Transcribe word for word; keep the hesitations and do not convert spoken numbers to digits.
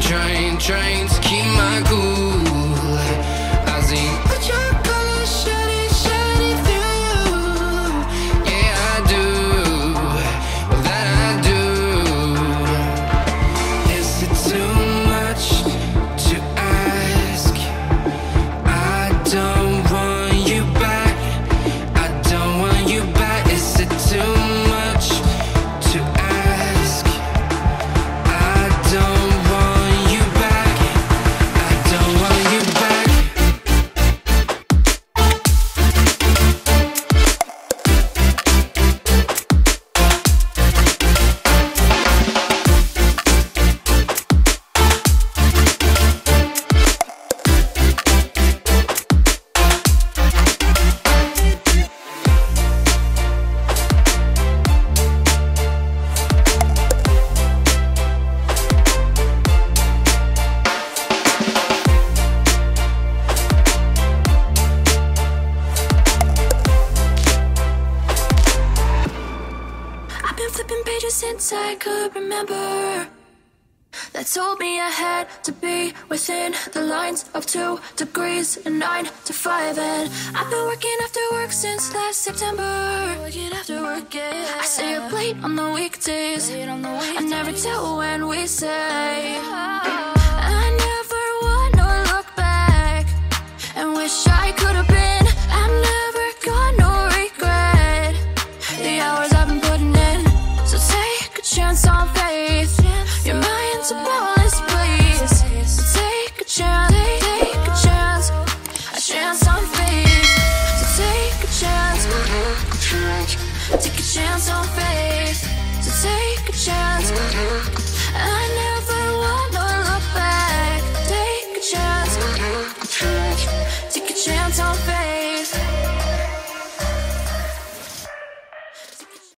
Trying, trying, trying to keep my cool. I see what your color shining, shining through. Yeah, I do, well, that I do. Is it too much to ask? I don't want you back. I don't want you back. Is it too much to ask? I don't. Flipping pages since I could remember, that told me I had to be within the lines of two degrees and nine to five. And I've been working after work since last September. Working after work, yeah. I stay up late on the weekdays. Late on the weekdays. I never tell when we say. Oh. Chance on faith, your mind's about